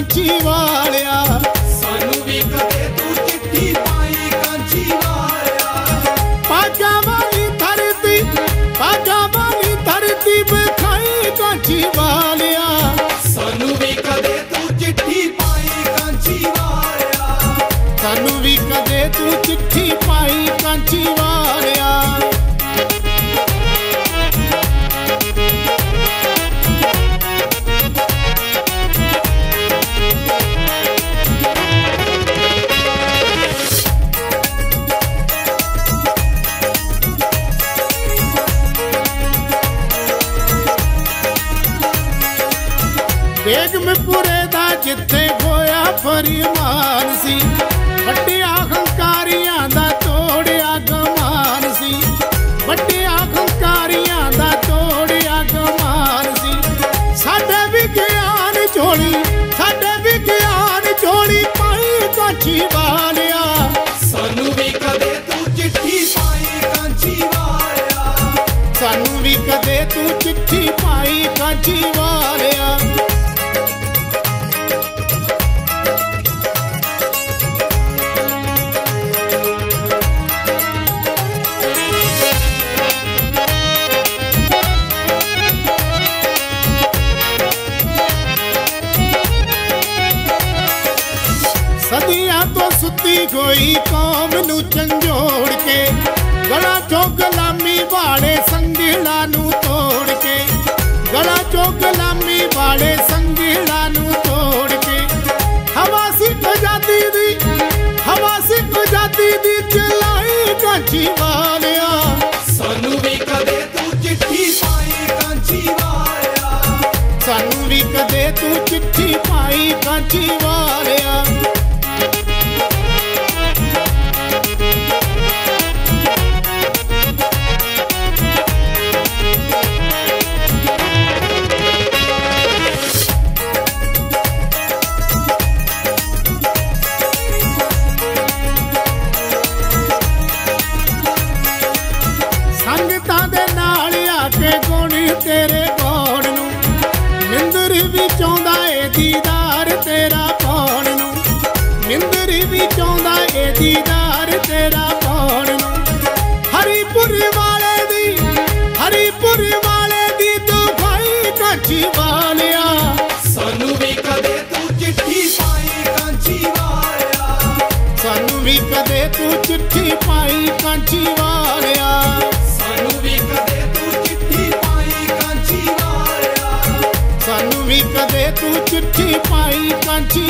कांची वालिया सानू भी कदे तू चिट्ठी पाई कांची वालिया। पागा वाली धरती बिखाई कांची वालिया सानू भी कदे तू चिट्ठी पाई कांची वालिया। सानू भी कदे तू चिट्ठी पाई कांची वालिया। बेगमपुरे दा जिथे होया फरमान सी बड़े अहंकारियां दा तोड़िया गमान सी। बड़े अहंकारियां दा तोड़िया गमान सी। साडे विज्ञान झोली साडे विज्ञान झोली पाई कांची वालिया सानू भी कदे तू चिट्ठी पाई कांची वालिया। सानू भी कदे तू चिट्ठी पाई कांची वालिया। सदियां तो सुती कोई कौम नू झंझोड़ के गला चो गुलामी वाले संगीड़ा नू तोड़ के। गला चो गुलामी वाले संगीड़ा नू तोड़ के हवा सिख जाती दी चलाई कांची वालिया सानू भी कदे तू चिट्ठी पाई कांची वालिया। सानू भी कदे तू चिट्ठी पाई कांची वालिया। तेरे कौन नू मिंदर भी चौंदा ए दीदार तेरा कौन नू मिंदर भी चौंदा ए दीदार तेरा कौन नू। हरीपुरी वाले दी दुखाई कांची वालिया सानू भी कदे तू चिट्ठी पाई कांची वालिया। सानू भी कदे तू चिट्ठी पाई कांची वालिया। सानू भी कदे सानू भी कदे तू चिट्ठी पाई कांची।